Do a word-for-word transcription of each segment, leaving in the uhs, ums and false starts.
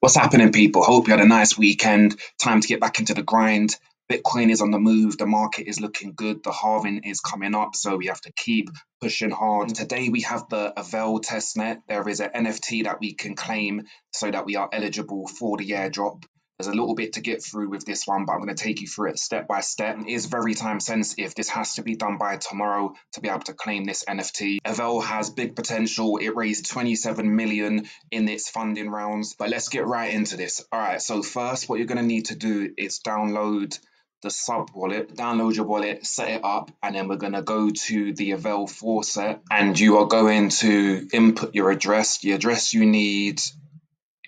What's happening, people? Hope you had a nice weekend. Time to get back into the grind. Bitcoin is on the move. The market is looking good. The halving is coming up, so we have to keep pushing hard. Today, we have the Avail testnet. There is an N F T that we can claim so that we are eligible for the airdrop. There's a little bit to get through with this one, but I'm going to take you through it step by step. It is very time sensitive. This has to be done by tomorrow to be able to claim this N F T. Avail has big potential. It raised twenty-seven million dollars in its funding rounds, but let's get right into this. All right, so first, what you're going to need to do is download the sub wallet, download your wallet, set it up, and then we're going to go to the Avail faucet, and you are going to input your address. The address you need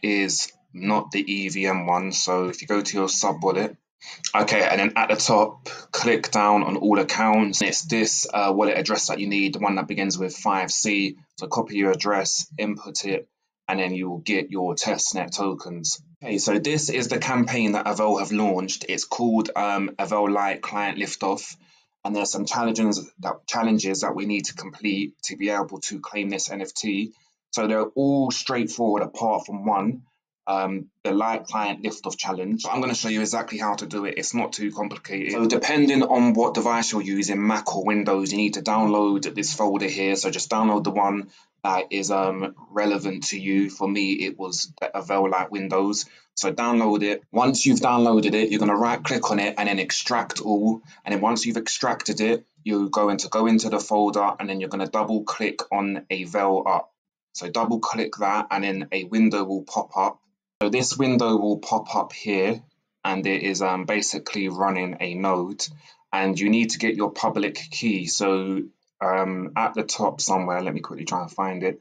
is not the E V M one, so if you go to your sub wallet, okay, and then at the top, click down on all accounts. It's this uh, wallet address that you need, the one that begins with five C. So copy your address, input it, and then you will get your testnet tokens. Okay, so this is the campaign that Avail have launched. It's called um, Avail Lite Client Liftoff, and there's some challenges that challenges that we need to complete to be able to claim this N F T. So they're all straightforward apart from one, um, the Lite Client Liftoff challenge. So I'm going to show you exactly how to do it. It's not too complicated. So depending on what device you're using, Mac or Windows, you need to download this folder here. So just download the one that is um, relevant to you. For me, it was Avail Lite Windows. So download it. Once you've downloaded it, you're gonna right click on it and then extract all. And then once you've extracted it, you're going to go into the folder and then you're gonna double click on Avail Up. So double click that and then a window will pop up. So this window will pop up here and it is um, basically running a node, and you need to get your public key. So Um, at the top somewhere, let me quickly try and find it.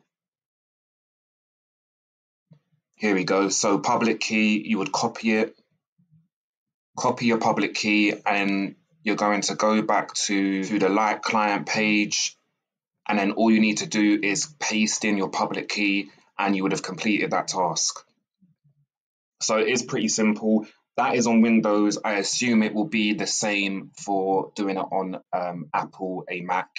Here we go. So public key, you would copy it, copy your public key, and you're going to go back to, to the Lite client page, and then all you need to do is paste in your public key and you would have completed that task. So it is pretty simple. That is on Windows. I assume it will be the same for doing it on um, Apple, a Mac.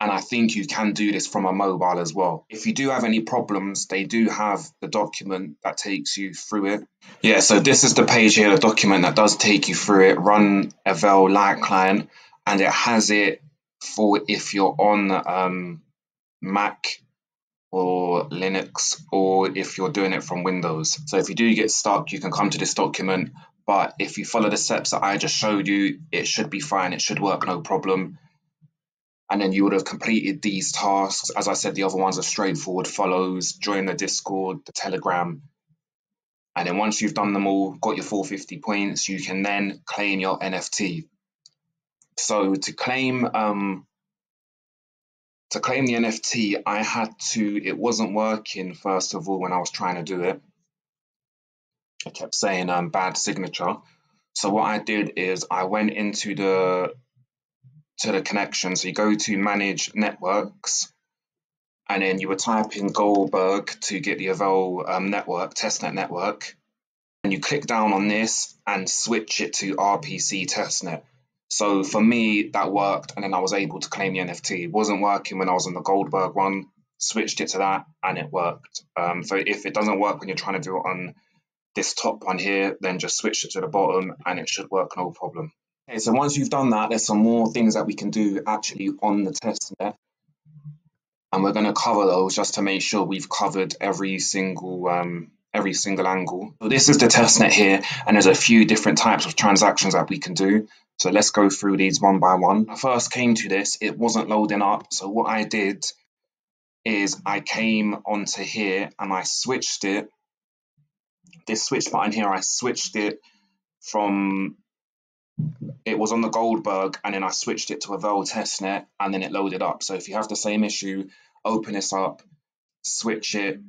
And I think you can do this from a mobile as well. If you do have any problems, they do have the document that takes you through it. Yeah, so this is the page here, the document that does take you through it, run Avail Lite Client, and it has it for if you're on um, Mac or Linux, or if you're doing it from Windows. So if you do get stuck, you can come to this document, but if you follow the steps that I just showed you, it should be fine, it should work, no problem. And then you would have completed these tasks. As I said, the other ones are straightforward follows. Join the Discord, the Telegram. And then once you've done them all, got your four hundred fifty points, you can then claim your N F T. So to claim um, to claim the N F T, I had to, it wasn't working, first of all, when I was trying to do it. I kept saying um, bad signature. So what I did is I went into the to the connection. So you go to manage networks, and then you would type in Goldberg to get the Avail um, network, testnet network, and you click down on this and switch it to R P C testnet. So for me, that worked, and then I was able to claim the N F T. It wasn't working when I was on the Goldberg one, switched it to that, and it worked. Um, so if it doesn't work when you're trying to do it on this top one here, then just switch it to the bottom, and it should work, no problem. Okay, so once you've done that, there's some more things that we can do actually on the testnet, and we're going to cover those just to make sure we've covered every single um, every single angle. So this is the testnet here, and there's a few different types of transactions that we can do. So let's go through these one by one. When I first came to this, it wasn't loading up. So what I did is I came onto here and I switched it. This switch button here, I switched it from, it was on the Goldberg, and then I switched it to Avail testnet, and then it loaded up. So if you have the same issue, open this up, switch it,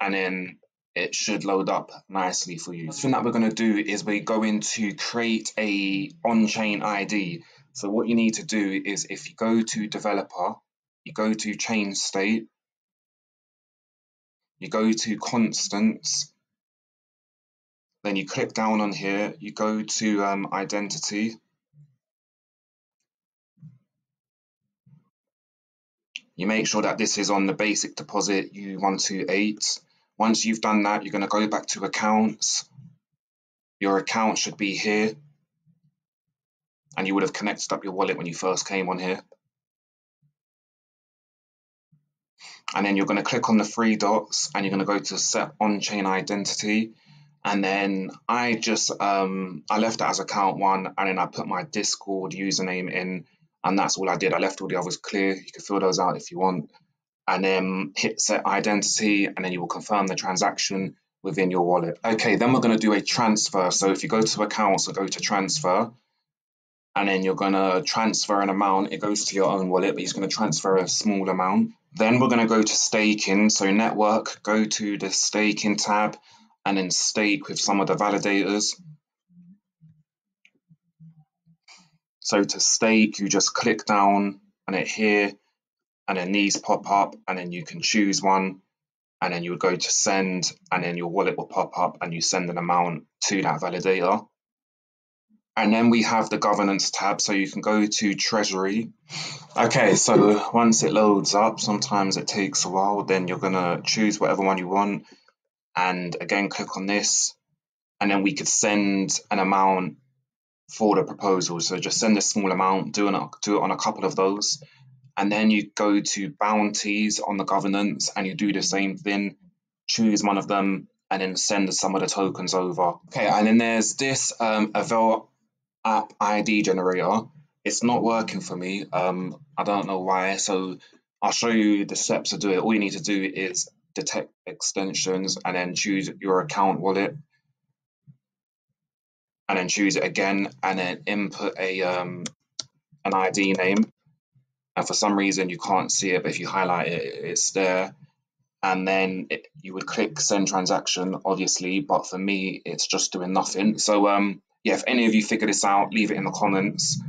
and then it should load up nicely for you. The thing that we're going to do is we're going to create a on-chain I D. So what you need to do is if you go to developer, you go to chain state, you go to constants, then you click down on here, you go to um, identity, you make sure that this is on the basic deposit U one two eight, Once you've done that, you're going to go back to accounts. Your account should be here. And you would have connected up your wallet when you first came on here. And then you're going to click on the three dots and you're going to go to set on-chain identity. And then I just, um, I left that as account one, and then I put my Discord username in, and that's all I did. I left all the others clear. You can fill those out if you want. And then hit set identity, and then you will confirm the transaction within your wallet. Okay, then we're going to do a transfer. So if you go to accounts or go to transfer, and then you're going to transfer an amount, it goes to your own wallet, but you're going to transfer a small amount. Then we're going to go to staking. So network, go to the staking tab, and then stake with some of the validators. So to stake, you just click down and it here, and then these pop up, and then you can choose one, and then you would go to send, and then your wallet will pop up and you send an amount to that validator. And then we have the governance tab, so you can go to treasury. Okay, so once it loads up, sometimes it takes a while, then you're gonna choose whatever one you want, and again, click on this, and then we could send an amount for the proposal. So just send a small amount, do, an, do it on a couple of those, and then you go to bounties on the governance and you do the same thing, choose one of them and then send some of the tokens over. Okay, and then there's this um, Avail app I D generator. It's not working for me, um, I don't know why, so I'll show you the steps to do it. All you need to do is detect extensions and then choose your account wallet, and then choose it again, and then input a um, an I D name. And for some reason you can't see it, but if you highlight it, it's there. And then it, you would click send transaction, obviously, but for me, it's just doing nothing. So um, yeah, if any of you figure this out, leave it in the comments.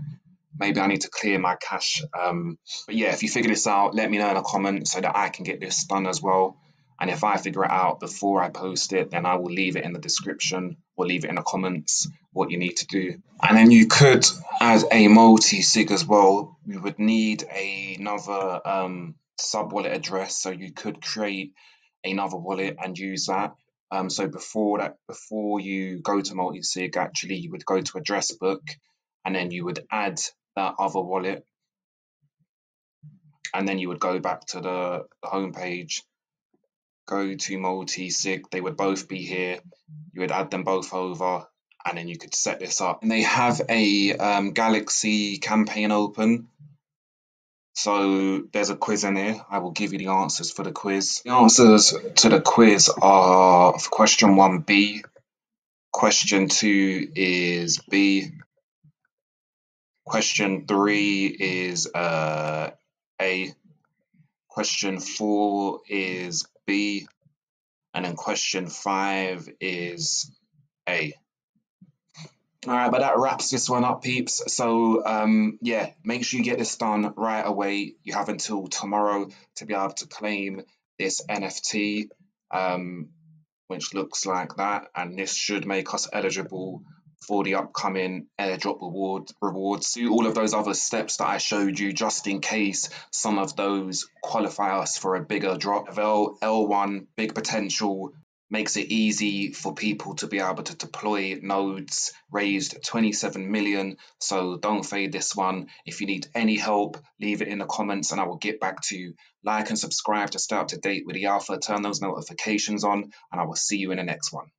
Maybe I need to clear my cache. Um, but yeah, if you figure this out, let me know in the comments so that I can get this done as well. And if I figure it out before I post it, then I will leave it in the description or leave it in the comments what you need to do. And then you could add a multi-sig as well. You would need another um, sub wallet address, so you could create another wallet and use that. Um, so before that, before you go to multi-sig, actually, you would go to address book, and then you would add that other wallet, and then you would go back to the home page. Go to multi-sig, they would both be here. You would add them both over, and then you could set this up. And they have a um, Galaxy campaign open. So there's a quiz in here. I will give you the answers for the quiz. The answers to the quiz are question one, B. Question two is B. Question three is uh, A. Question four is B, and then question five is A. All right, but that wraps this one up, peeps. So um, yeah, make sure you get this done right away. You have until tomorrow to be able to claim this N F T, um, which looks like that, and this should make us eligible for the upcoming airdrop reward rewards. Do all of those other steps that I showed you just in case some of those qualify us for a bigger drop. Avail L one, big potential, makes it easy for people to be able to deploy nodes, raised twenty-seven million. So don't fade this one. If you need any help, leave it in the comments and I will get back to you. Like and subscribe to stay up to date with the alpha, turn those notifications on, and I will see you in the next one.